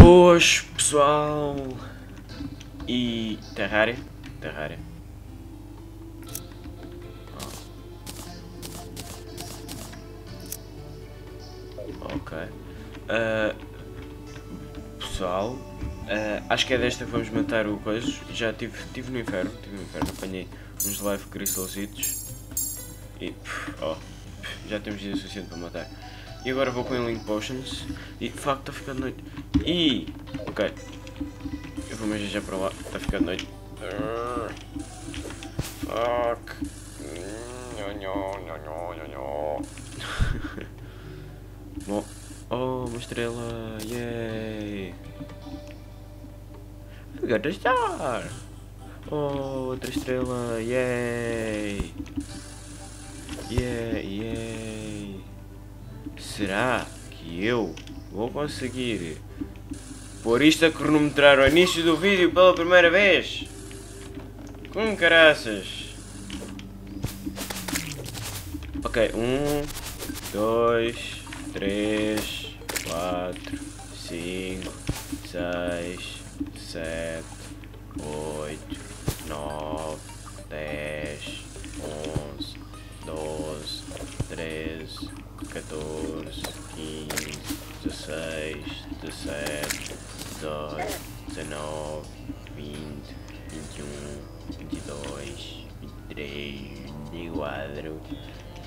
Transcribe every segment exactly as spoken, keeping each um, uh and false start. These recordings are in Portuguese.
Boas, pessoal, e Terraria, Terraria. Oh. Ok, uh, pessoal, uh, acho que é desta que vamos matar o coisa. Já tive, tive no inferno, tive no inferno, apanhei uns live crystalzitos e pff, oh, pff, já temos dia suficiente para matar. E agora vou com ele em potions e de facto está a ficar de noite. E ok, eu vou mesmo já para lá, está a ficar de noite. Fuck. Bom, oh, uma estrela, yay! I got a star! Oh, outra estrela, yay! Yeah, yeah! Será que eu vou conseguir pôr isto a cronometrar o início do vídeo pela primeira vez? Com caraças! Ok, um, dois, três, quatro, cinco, seis, sete, oito, nove, dez, onze, doze, treze, catorze, quinze, dezasseis, dezassete, dezoito, vinte e um, vinte e dois, vinte e três, vinte e quatro,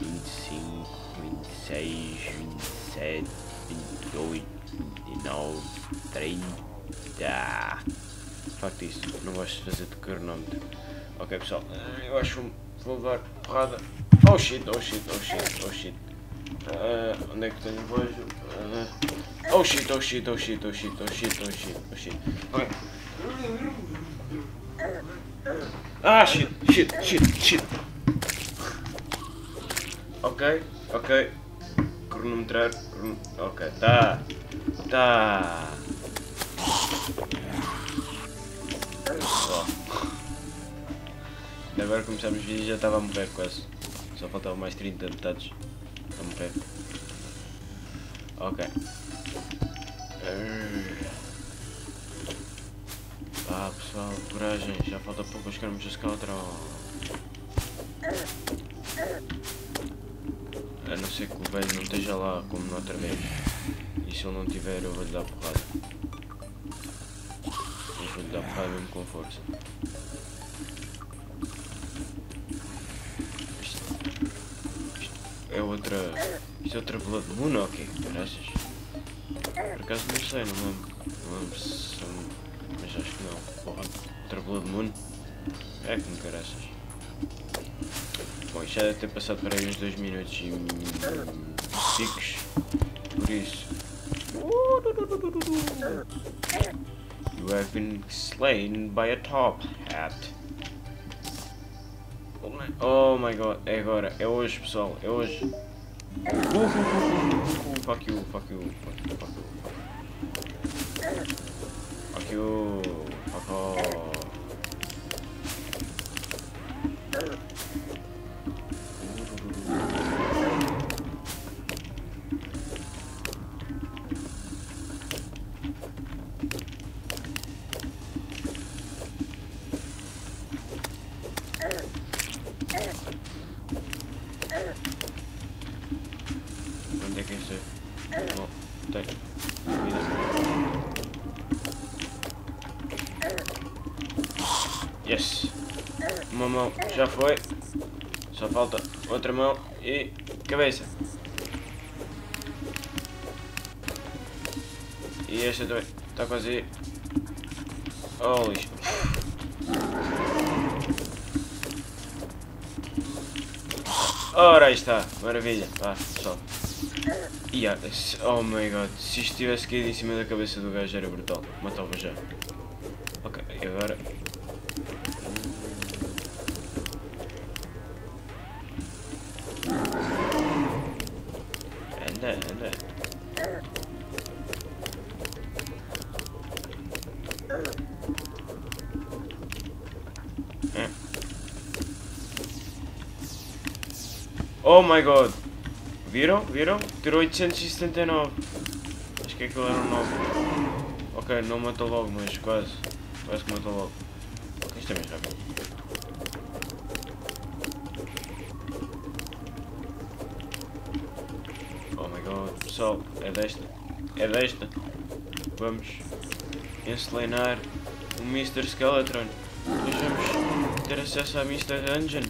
vinte e cinco, vinte e seis, vinte e sete, vinte e oito, vinte e nove, trinta. De facto, isso, não gosto de fazer de cronómetro. Ok, pessoal, eu acho que vou levar porrada. Oh shit, oh shit, oh shit, oh shit. Uh, onde é que tenho o beijo? Uh, oh shit, oh shit, oh shit, oh shit, oh shit, oh shit, oh shit. Ok. Ah, shit, shit, shit, shit. Ok, ok. Cronometrar. Cron... Ok, tá. Tá. Oh. Agora começamos o vídeo e já estava a morrer quase. Só faltavam mais trinta metades a morrer. Ok. Ah, pessoal, coragem. Já falta pouco para chegarmos a Skeletron. A não ser que o velho não esteja lá como na outra vez. E se ele não tiver, eu vou-lhe dar porrada. Vou-lhe dar porrada mesmo com força. Isto, isto é outra... Isto é outra Blood Moon ou quê? Graças. Por acaso não sei, não lembro. Não lembro se são... Mas acho que não. Porra, outra Blood Moon? É que me graças. Bom, isto já deve ter passado por aí uns dois minutos e... picos. Por isso... You have been slain by a top hat. Oh my, oh my god, é agora, é hoje pessoal, é hoje. Uh, uh, uh, uh, fuck you, fuck you, fuck you, fuck you. Fuck you, fuck off. Yes! Uma mão já foi, só falta outra mão e cabeça. E esta também, está quase aí. Oh lixo! Ora aí está, maravilha! Vá pessoal! Yeah. Oh my god, se isto tivesse caído em cima da cabeça do gajo era brutal, matava já. Ok, e agora? Anda, anda. Ah. Oh my god! Viram? Viram? Tirou oitocentos e setenta e nove. Acho que aquilo era um nove. Ok, não mata logo, mas quase. Parece que mata logo. Ok, isto é mais rápido. Oh my god, pessoal, é desta. É desta. Vamos encenar o mister Skeletron. Nós vamos ter acesso à mister Dungeon.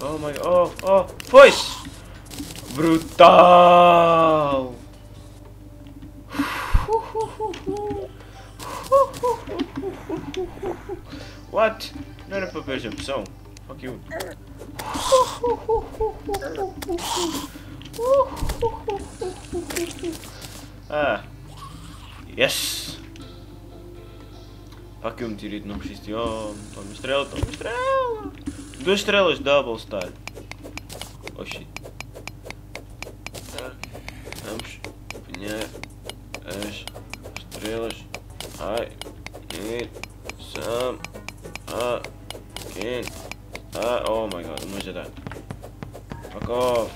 Oh my god, oh, oh, foi-se! Brutal! What? Não era para ver essa opção. Fuck you. Ah. Yes! Fuck you, meteorito, não preciso de oh, toma estrela, toma estrela! Duas estrelas, double star. Oh shit. Vamos apanhar as estrelas. I need some again. Ah, oh my god, uma já dá. Fuck off.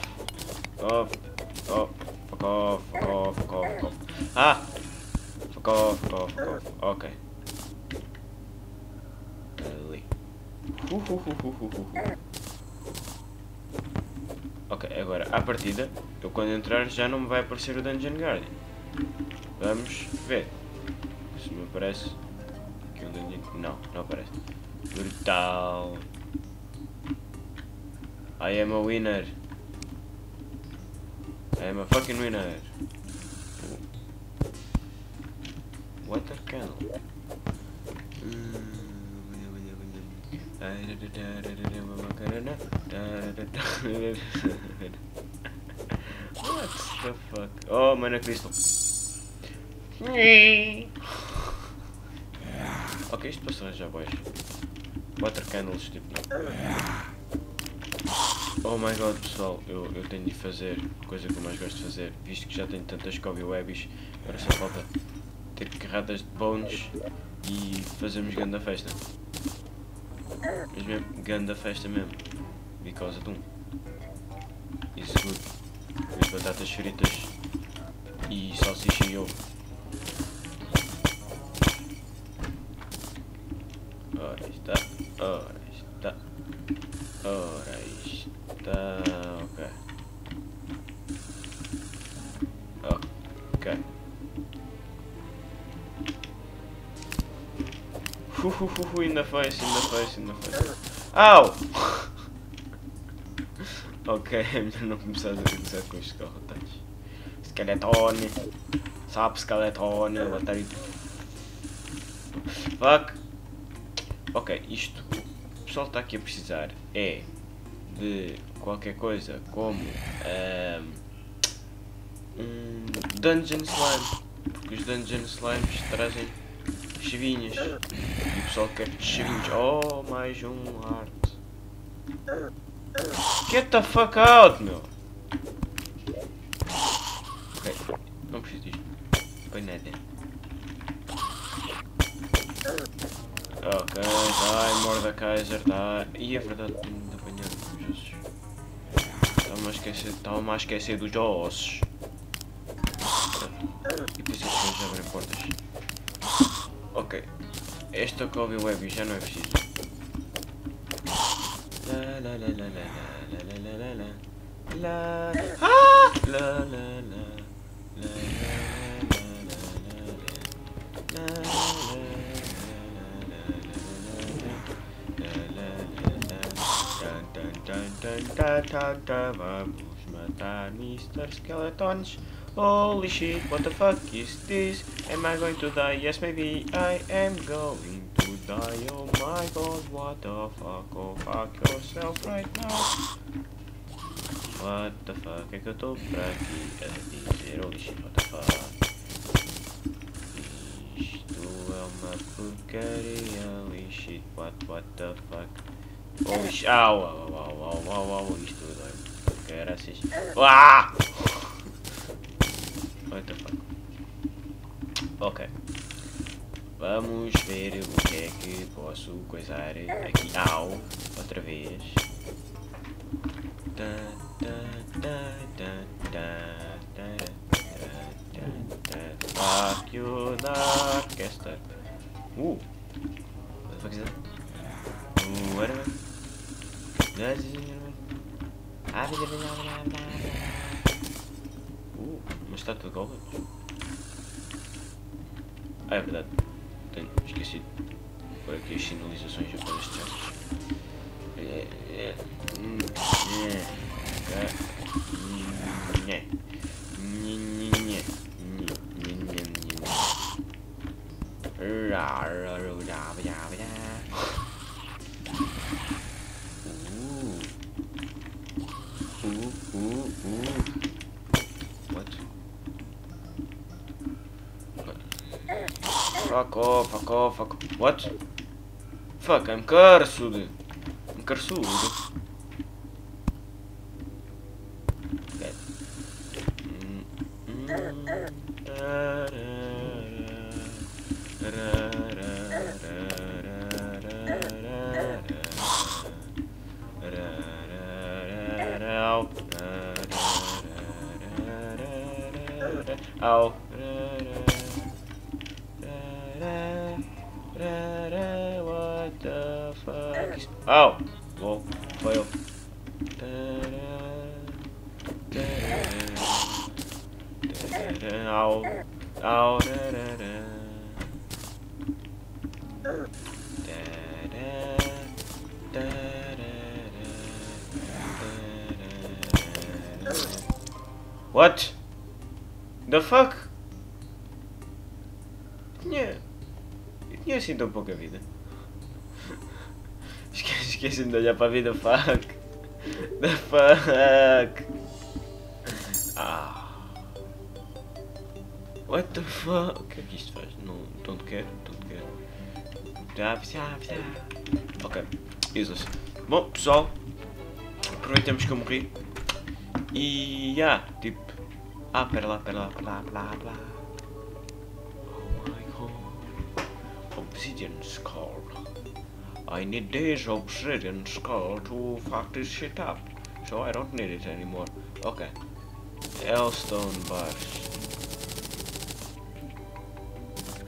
Fuck off. Fuck off. Fuck off. Fuck off. Fuck off. Ah! Fuck off. Fuck off. Fuck off. Ok. Ali. Uh, uh, uh, uh, uh, uh. Ok, agora à partida, eu quando entrar já não me vai aparecer o Dungeon Guardian. Vamos ver. Se me aparece. Aqui um Dungeon. Não, não aparece. Brutal! I am a winner! I am a fucking winner! Water candle. What the fuck? Oh, mana crystal. Ok, isto posso arranjar baixo. Water candles, tipo. Oh my god, pessoal, eu, eu tenho de fazer a coisa que eu mais gosto de fazer. Visto que já tenho tantas cobwebs, agora só falta ter carradas de bones e fazermos grande a festa. Mas mesmo, grande festa mesmo. Because of um. Isso é good. As batatas fritas e salsicha e ovo. Ora está. Ora está. Ora está. Ok. Ok. Fufufufu, ainda faz, ainda faz, ainda faz. Au! Ok, é melhor não começar a começar com estes carrotais. Skeletone! Sapo Skeletone! Batalha. Fuck! Ok, isto o pessoal está aqui a precisar é de qualquer coisa como um, um Dungeon Slime. Porque os Dungeon Slimes trazem chavinhas. E o pessoal quer chavinhas. Oh, mais um heart. Get the fuck out, meu! Ok, não preciso disto. Põe nada. Ok, dai, morda Kaiser, dai. E é verdade, tenho de apanhar os ossos. Estava-me a esquecer, estava-me a esquecer dos ossos. E preciso que eles abrem portas. Ok, esta Kobe Web já não é preciso. Vamos matar mister Skeletons. Holy shit, what the fuck is this? Am I going to die? Yes, maybe I am going to die. Oh my god, what the fuck? Oh, fuck yourself right now. What the fuck? É que eu estou para aqui a dizer. Holy shit, what the fuck? Isto é uma porcaria. Holy shit, what, what the fuck? Holy shit, au, au, au, au, au, au, isto dói. Graças. Uaaaaah! What the fuck? Ok. Vamos ver o que é que posso coisar aqui. Au! Outra vez. Fuck you not cast that? Ooh. What the fuck is that? Ooh, wait a minute. Guys, I've been living on my Ooh, uma estátua de Goblin? Ah, é verdade. Tenho esquecido. Por aqui as sinalizações para as chances. É, é. É. É. É. Fuck off, fuck off, fuck off. What? Fuck, I'm cursued. I'm cursued. Ow. What the fuck is... Ow! Lol. Fail. Ow. Ow. What? The fuck? Yeah. E assim tão pouca vida. Esqueci-me de olhar para a vida, fuck. The fuck. Ah. What the fuck? O que é que isto faz? Não, tanto quero, tanto quero. Já, já, já. Ok, useless. Bom, pessoal, aproveitamos que eu morri. E, já, tipo... Ah, pera lá, pera lá, pera lá, pera lá, pera lá. Obsidian Skull. I need this Obsidian Skull to fuck this shit up, so I don't need it anymore. Okay. Hellstone bars.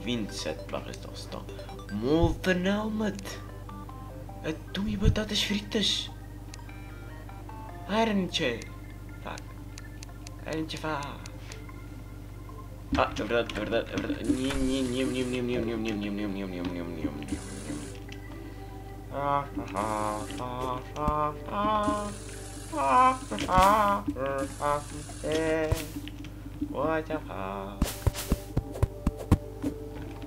vinte e sete barras de Hellstone. Molten helmet. Atum e batatas fritas. Iron chair. Fuck. Iron chair. Ah, é verdade, é verdade, é verdade. What the fuck?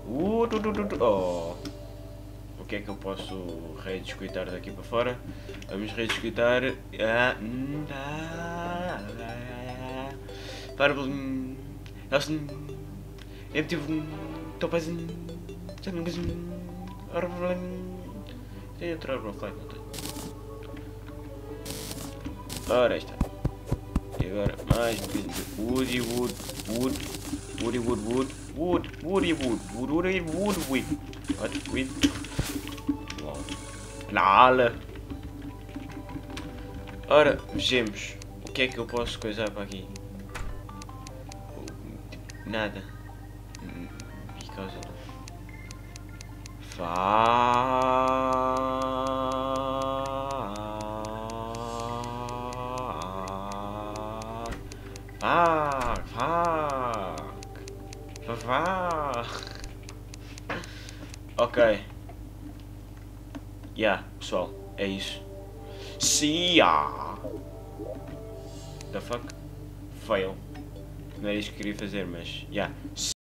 Uh, tu, tu, tu, tu. Oh. O que é que eu posso redescuitar daqui para fora? Vamos redescuitar. Ah, para Elas não. Eu tive. Topazinho. Já não fiz. Arbolém. Tem outro arbolém, não tem? Ora, está. E agora mais um bocadinho de woody wood wood. Woody wood wood. Wood. Woody wood. Woody wood wood. What? Wood. Lala. Ora, vejamos. O que é que eu posso coisar para aqui? Nada. Por causa do... Fuck. Fuck. Fuck. Ok. Yeah, pessoal. É isso. See ya. The fuck? Fail. Não era isso que queria fazer, mas... Yeah.